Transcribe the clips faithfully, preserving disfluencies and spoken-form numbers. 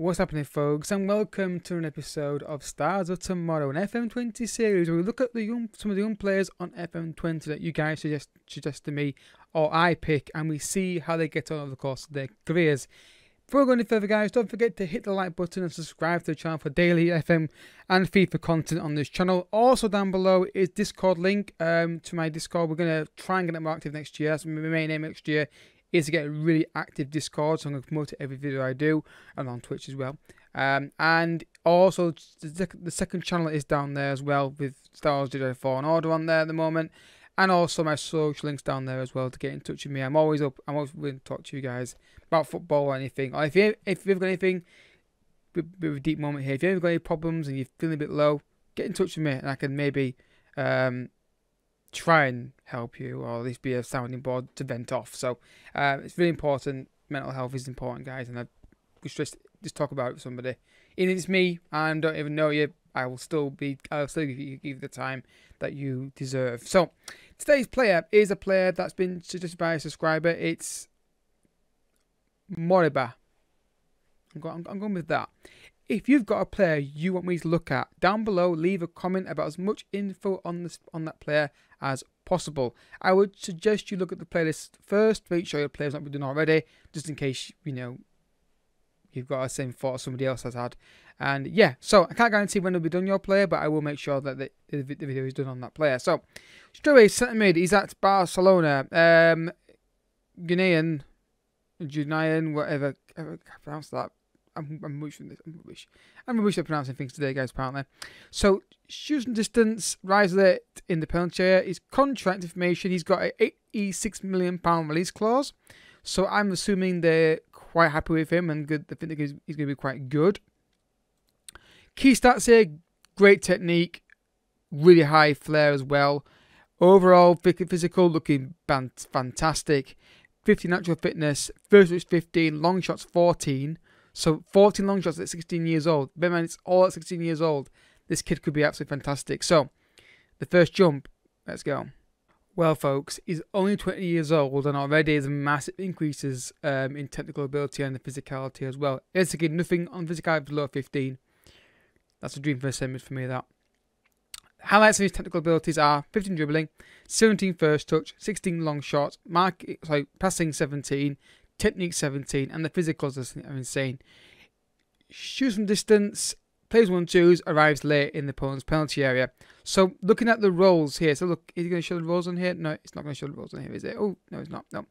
What's happening, folks, and welcome to an episode of Stars of Tomorrow, an F M twenty series where we look at the young, some of the young players on F M twenty that you guys suggest, suggest to me, or I pick, and we see how they get on over the course of their careers. Before we go any further, guys, don't forget to hit the like button and subscribe to the channel for daily F M and FIFA content on this channel. Also down below is Discord link um, to my Discord. We're going to try and get it more active next year. That's my main aim next year, is to get a really active Discord, so I'm going to promote it every video I do, and on Twitch as well. Um, and also, the second channel is down there as well, with Stars zero four and Order on there at the moment, and also my social links down there as well to get in touch with me. I'm always up, I'm always willing to talk to you guys about football or anything. Or if, you, if you've got anything, a bit of a deep moment here, if you've ever got any problems and you're feeling a bit low, get in touch with me, and I can maybe um, try and help you, or at least be a sounding board to vent off. So uh, it's really important. Mental health is important, guys, and I just just talk about it with somebody. Even if it's me and don't even know you, I will still be I'll still give you give the time that you deserve. So today's player is a player that's been suggested by a subscriber. It's Moriba. I'm going, I'm going with that. If you've got a player you want me to look at, down below, leave a comment about as much info on this on that player as possible. I would suggest you look at the playlist first, make sure your player's not been done already, just in case, you know, you've got the same thought somebody else has had. And yeah, so I can't guarantee when it'll be done, your player, but I will make sure that the, the video is done on that player. So, straight away, centre mid, he's at Barcelona. Um, Guinean, Guinean, whatever, I can't pronounce that. I'm, I'm rubbish with this. I'm rubbish. I'm rubbish at pronouncing things today, guys, apparently. So, shooting distance, rise late in the penalty area. His contract information, he's got a eighty-six million pounds release clause. So, I'm assuming they're quite happy with him and good. I think he's, he's going to be quite good. Key stats here, great technique, really high flair as well. Overall, physical, looking fantastic. fifty natural fitness, first reach fifteen, long shots fourteen. So fourteen long shots at sixteen years old. Bear in mind, it's all at sixteen years old. This kid could be absolutely fantastic. So, the first jump. Let's go. Well, folks, he's only twenty years old and already has massive increases um, in technical ability and the physicality as well. It's again nothing on physicality below fifteen. That's a dream first image for me, that. Highlights of his technical abilities are fifteen dribbling, seventeen first touch, sixteen long shots, mark, sorry, passing seventeen, technique seventeen, and the physicals are insane. Shoots from distance, plays one twos, arrives late in the opponent's penalty area. So, looking at the roles here. So, look, is he going to show the roles on here? No, it's not going to show the roles on here, is it? Oh, no, it's not. No.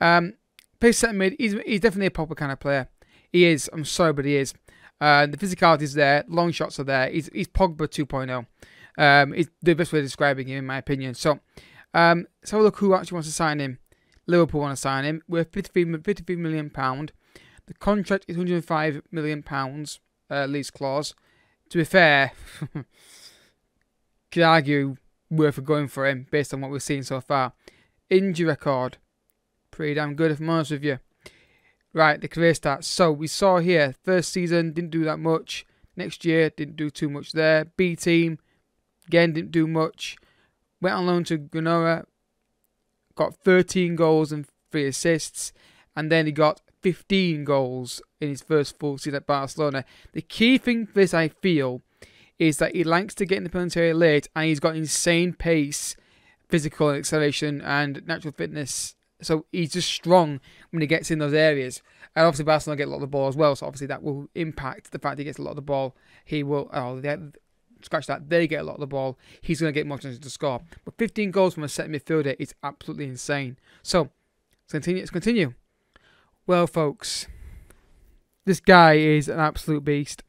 Um, Pace set mid. He's, he's definitely a proper kind of player. He is. I'm sorry, but he is. Uh, the physicality is there. Long shots are there. He's, he's Pogba two point oh. Um, is the best way of describing him, in my opinion. So, um, let's have a look who actually wants to sign him. Liverpool want to sign him. We're fifty-three million pounds. The contract is one hundred and five million pounds uh, lease clause. To be fair, could argue worth going for him based on what we've seen so far. Injury record, pretty damn good if I'm honest with you. Right, the career stats. So we saw here, first season, didn't do that much. Next year, didn't do too much there. B team, again, didn't do much. Went on loan to Genoa. Got thirteen goals and three assists, and then he got fifteen goals in his first full season at Barcelona. The key thing for this, I feel, is that he likes to get in the penalty area late, and he's got insane pace, physical acceleration, and natural fitness. So he's just strong when he gets in those areas. And obviously Barcelona get a lot of the ball as well, so obviously that will impact the fact that he gets a lot of the ball. He will... Oh, they have, Scratch that, they get a lot of the ball. He's going to get more chances to score. But fifteen goals from a set midfielder is absolutely insane. So, let's continue. Let's continue. Well, folks, this guy is an absolute beast.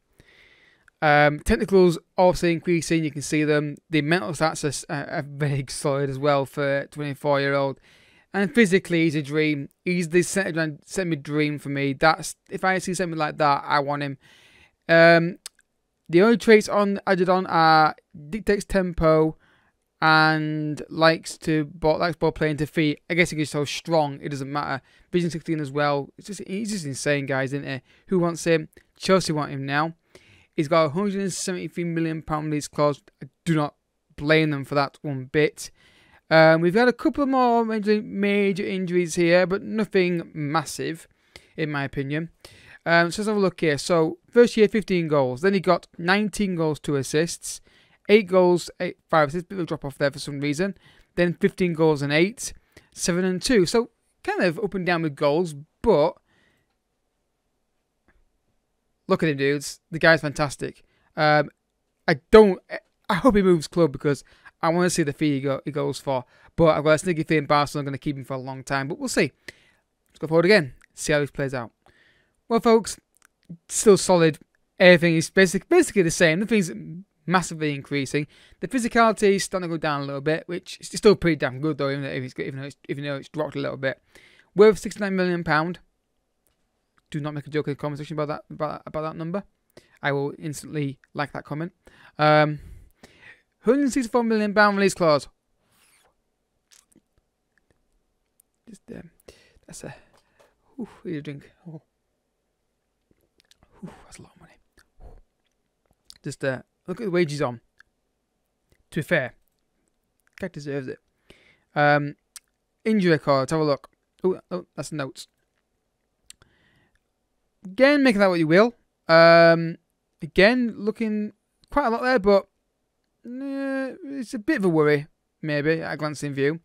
Um, technicals obviously increasing. You can see them. The mental stats are, are very solid as well for a twenty-four-year-old. And physically, he's a dream. He's the centre mid dream for me. That's if I see something like that, I want him. Um... The only traits on added on are dictates tempo and likes to ball, likes ball playing to feet. I guess he's so strong, it doesn't matter. Vision sixteen as well. It's just he's just insane, guys, isn't he? Who wants him? Chelsea want him now. He's got a one hundred and seventy-three million pounds lease clause. I do not blame them for that one bit. Um, we've had a couple of more major, major injuries here, but nothing massive, in my opinion. Um, so let's have a look here. So first year, fifteen goals. Then he got nineteen goals, two assists, eight goals, eight, five assists. Bit of a drop off there for some reason. Then fifteen goals and eight, seven and two. So kind of up and down with goals, but look at him, dudes. The guy's fantastic. Um, I don't. I hope he moves club because I want to see the fee he, go, he goes for. But I've got a sneaky fee in Barcelona. I'm going to keep him for a long time, but we'll see. Let's go forward again. See how this plays out. Well, folks, still solid. Everything is basic, basically the same. The thing's massively increasing. The physicality is starting to go down a little bit, which is still pretty damn good, though, even though it's, even though it's, even though it's dropped a little bit. Worth sixty-nine million pounds. Do not make a joke in the comment section about that, about, about that number. I will instantly like that comment. Um, one hundred sixty-four million pounds release clause. Just, um, that's a... Ooh, need a drink. Oh. Ooh, that's a lot of money. Just uh, look at the wages on. To be fair, guy deserves it. Um, injury record. Let's have a look. Ooh, oh, that's the notes. Again, making that what you will. Um, again, looking quite a lot there, but uh, it's a bit of a worry, maybe at a glancing view.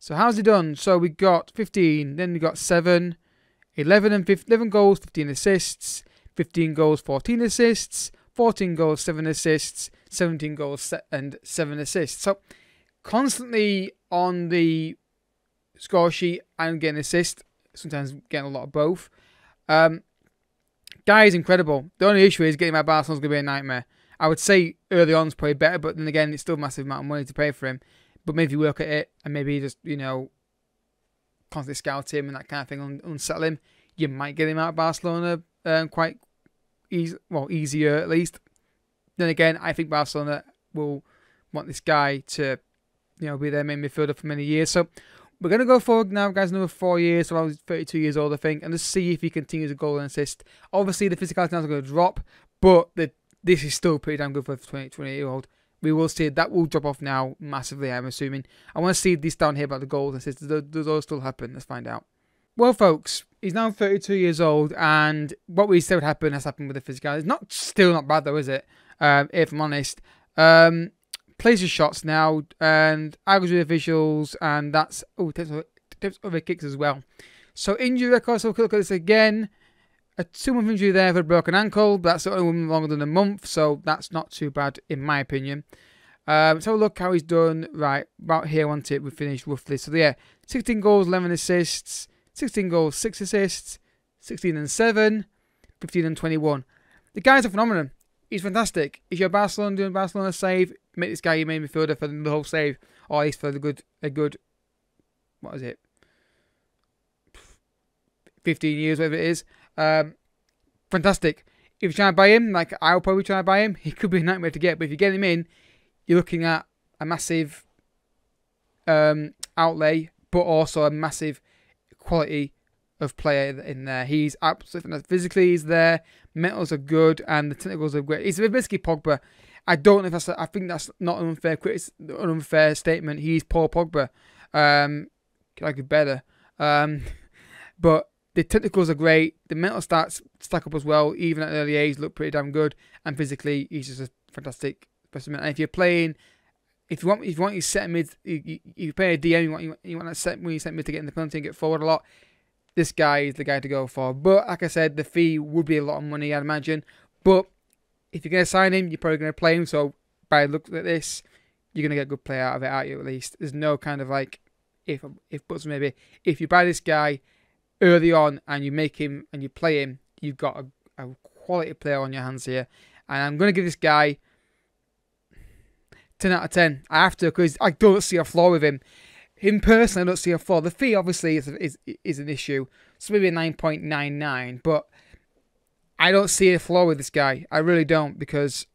So how's he done? So we got fifteen, then we got seven, eleven and eleven goals, fifteen assists. fifteen goals, fourteen assists, fourteen goals, seven assists, seventeen goals and seven assists. So constantly on the score sheet and getting assists, sometimes getting a lot of both. Um, guy is incredible. The only issue is getting my Barcelona is going to be a nightmare. I would say early on is probably better, but then again, it's still a massive amount of money to pay for him. But maybe you work at it and maybe just, you know, constantly scout him and that kind of thing, un unsettle him. You might get him out of Barcelona um, quite Easy, well, easier at least. Then again, I think Barcelona will want this guy to, you know, be their main midfielder for many years. So we're going to go forward now, guys, another four years, so I was thirty-two years old, I think, and just see if he continues to goal and assist. Obviously, the physicality now is going to drop, but the, this is still pretty damn good for a twenty-eight-year-old. We will see that will drop off now massively, I'm assuming. I want to see this down here about the goals and assists. Does those still happen? Let's find out. Well, folks, he's now thirty-two years old, and what we said would happen has happened with the physicality. It's not still not bad though, is it? Um, if I'm honest, um, plays his shots now, and I was with the visuals, and that's oh, tips over, tips over kicks as well. So injury record. So look at this again. A two-month injury there for a broken ankle, but that's only longer than a month, so that's not too bad in my opinion. Um, so look how he's done. Right about here, wasn't it? We finished roughly. So yeah, sixteen goals, eleven assists. sixteen goals, six assists, sixteen and seven, fifteen and twenty-one. The guy's a phenomenon. He's fantastic. If you're Barcelona doing Barcelona save, make this guy your main midfielder for the whole save, or at least for the good, a good, what is it, fifteen years, whatever it is. Um, fantastic. If you're trying to buy him, like I'll probably try to buy him, he could be a nightmare to get, but if you get him in, you're looking at a massive um, outlay, but also a massive quality of player in there. He's absolutely physically he's there, mentals are good, and the technicals are great. He's basically Pogba. I don't know if that's a, I think that's not an unfair critic, an unfair statement. He's poor Pogba. Um, I could better. Um, but the technicals are great. The mental stats stack up as well. Even at an early age, look pretty damn good. And physically, he's just a fantastic specimen. And if you're playing, if you want, if you want your set mid, you, you, you play a D M. You want, you want, you want that set when you set mid to get in the penalty and get forward a lot. This guy is the guy to go for. But like I said, the fee would be a lot of money, I'd imagine. But if you're going to sign him, you're probably going to play him. So by looking at this, you're going to get a good play out of it, aren't you? At least there's no kind of like if if buts maybe. If you buy this guy early on and you make him and you play him, you've got a, a quality player on your hands here. And I'm going to give this guy ten out of ten. I have to, because I don't see a flaw with him. Him personally, I don't see a flaw. The fee, obviously, is is, is an issue. So maybe a nine point nine nine. But I don't see a flaw with this guy. I really don't, because,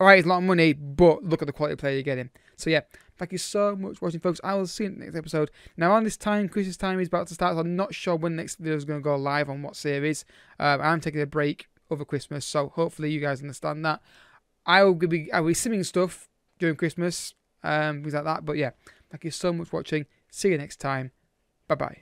all right, it's a lot of money, but look at the quality of player you're getting. So, yeah, thank you so much for watching, folks. I will see you in the next episode. Now, on this time, Chris's time is about to start. So I'm not sure when the next video is going to go live on what series. Um, I'm taking a break over Christmas, so hopefully you guys understand that. I will be, I will be simming stuff during Christmas, um, things like that. But yeah, thank you so much for watching. See you next time. Bye bye.